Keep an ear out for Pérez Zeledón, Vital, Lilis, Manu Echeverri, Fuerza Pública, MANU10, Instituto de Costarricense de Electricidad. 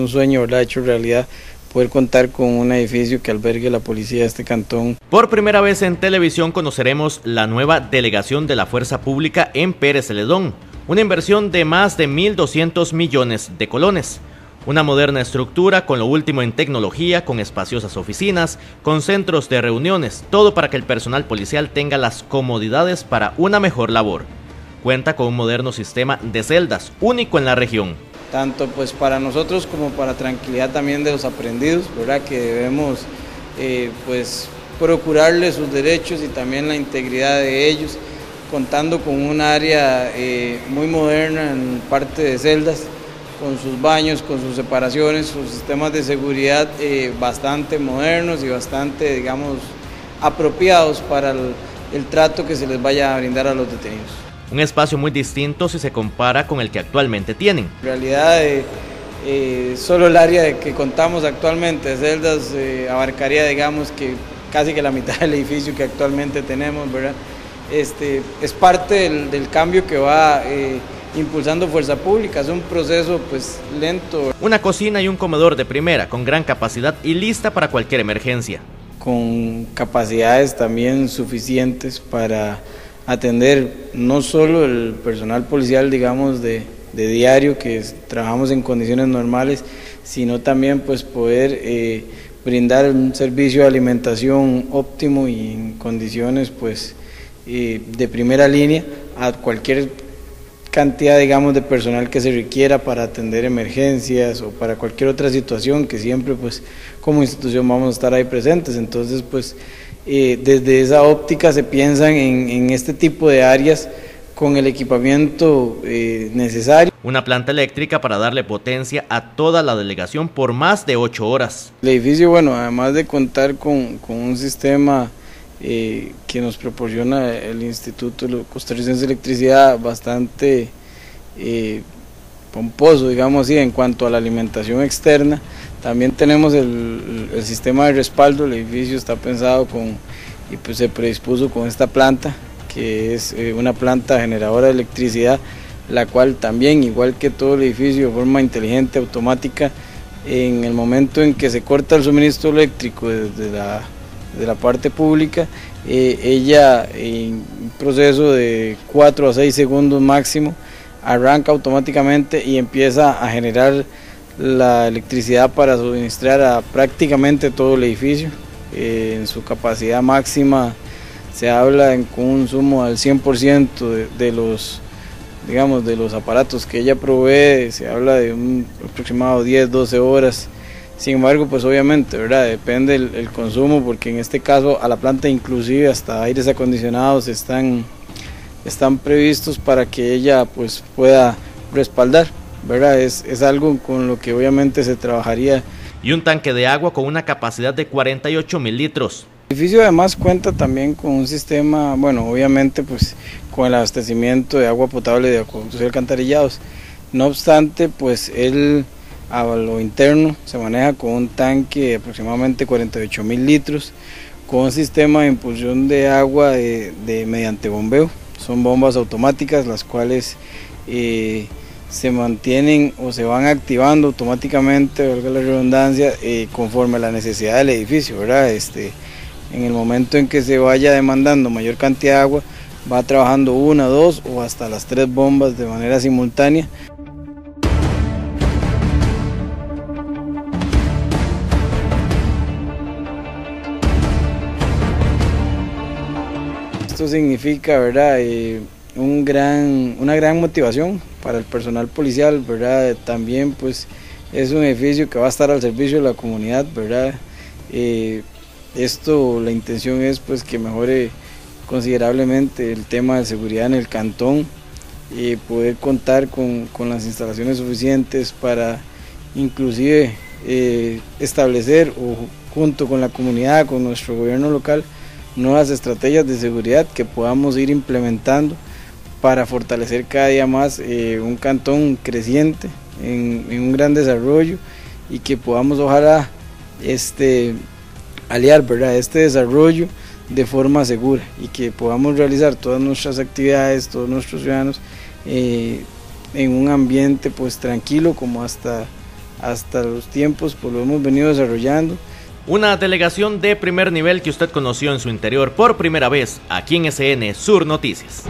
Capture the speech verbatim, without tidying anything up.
un sueño, ¿verdad?, hecho realidad, poder contar con un edificio que albergue la policía de este cantón. Por primera vez en televisión conoceremos la nueva delegación de la Fuerza Pública en Pérez Zeledón, una inversión de más de mil doscientos millones de colones. Una moderna estructura con lo último en tecnología, con espaciosas oficinas, con centros de reuniones, todo para que el personal policial tenga las comodidades para una mejor labor. Cuenta con un moderno sistema de celdas, único en la región. Tanto pues para nosotros como para tranquilidad también de los aprendidos, ¿verdad?, que debemos eh, pues procurarles sus derechos y también la integridad de ellos, contando con un área eh, muy moderna en parte de celdas, con sus baños, con sus separaciones, sus sistemas de seguridad eh, bastante modernos y bastante, digamos, apropiados para el, el trato que se les vaya a brindar a los detenidos. Un espacio muy distinto si se compara con el que actualmente tienen. En realidad, eh, eh, solo el área que contamos actualmente, celdas, eh, abarcaría, digamos, que casi que la mitad del edificio que actualmente tenemos, ¿verdad? Este, es parte del, del cambio que va eh, impulsando Fuerza Pública, es un proceso pues lento. Una cocina y un comedor de primera, con gran capacidad y lista para cualquier emergencia. Con capacidades también suficientes para atender no solo el personal policial, digamos, de, de diario, que trabajamos en condiciones normales, sino también pues poder eh, brindar un servicio de alimentación óptimo y en condiciones pues eh, de primera línea a cualquier cantidad, digamos, de personal que se requiera para atender emergencias o para cualquier otra situación, que siempre pues como institución vamos a estar ahí presentes. Entonces pues eh, desde esa óptica se piensan en, en este tipo de áreas con el equipamiento eh, necesario. Una planta eléctrica para darle potencia a toda la delegación por más de ocho horas. El edificio, bueno, además de contar con, con un sistema Eh, que nos proporciona el Instituto de Costarricense de Electricidad bastante eh, pomposo, digamos así, en cuanto a la alimentación externa. También tenemos el, el sistema de respaldo, el edificio está pensado con y pues se predispuso con esta planta, que es eh, una planta generadora de electricidad, la cual también, igual que todo el edificio, de forma inteligente, automática, en el momento en que se corta el suministro eléctrico desde la de la parte pública, eh, ella en un proceso de cuatro a seis segundos máximo arranca automáticamente y empieza a generar la electricidad para suministrar a prácticamente todo el edificio. Eh, en su capacidad máxima se habla en consumo al cien por ciento de, de los, digamos, de los aparatos que ella provee, se habla de un aproximado diez a doce horas. Sin embargo, pues obviamente, ¿verdad?, depende el, el consumo, porque en este caso a la planta inclusive hasta aires acondicionados están, están previstos para que ella pues pueda respaldar, ¿verdad? Es, es algo con lo que obviamente se trabajaría. Y un tanque de agua con una capacidad de cuarenta y ocho mil litros. El edificio además cuenta también con un sistema, bueno, obviamente pues con el abastecimiento de agua potable de acueductos y alcantarillados. No obstante, pues él a lo interno se maneja con un tanque de aproximadamente cuarenta y ocho mil litros, con un sistema de impulsión de agua de, de, mediante bombeo. Son bombas automáticas las cuales eh, se mantienen o se van activando automáticamente, valga la redundancia, eh, conforme a la necesidad del edificio, ¿verdad? Este, en el momento en que se vaya demandando mayor cantidad de agua, va trabajando una, dos o hasta las tres bombas de manera simultánea. Esto significa, ¿verdad?, eh, un gran, una gran motivación para el personal policial, ¿verdad? También pues es un edificio que va a estar al servicio de la comunidad, ¿verdad? Eh, esto, la intención es pues que mejore considerablemente el tema de seguridad en el cantón, y eh, poder contar con, con las instalaciones suficientes para inclusive eh, establecer o junto con la comunidad, con nuestro gobierno local, nuevas estrategias de seguridad que podamos ir implementando para fortalecer cada día más eh, un cantón creciente, en, en un gran desarrollo, y que podamos ojalá este, aliar, ¿verdad?, este desarrollo de forma segura, y que podamos realizar todas nuestras actividades, todos nuestros ciudadanos eh, en un ambiente pues tranquilo como hasta hasta los tiempos, pues lo hemos venido desarrollando. Una delegación de primer nivel que usted conoció en su interior por primera vez aquí en S N Sur Noticias.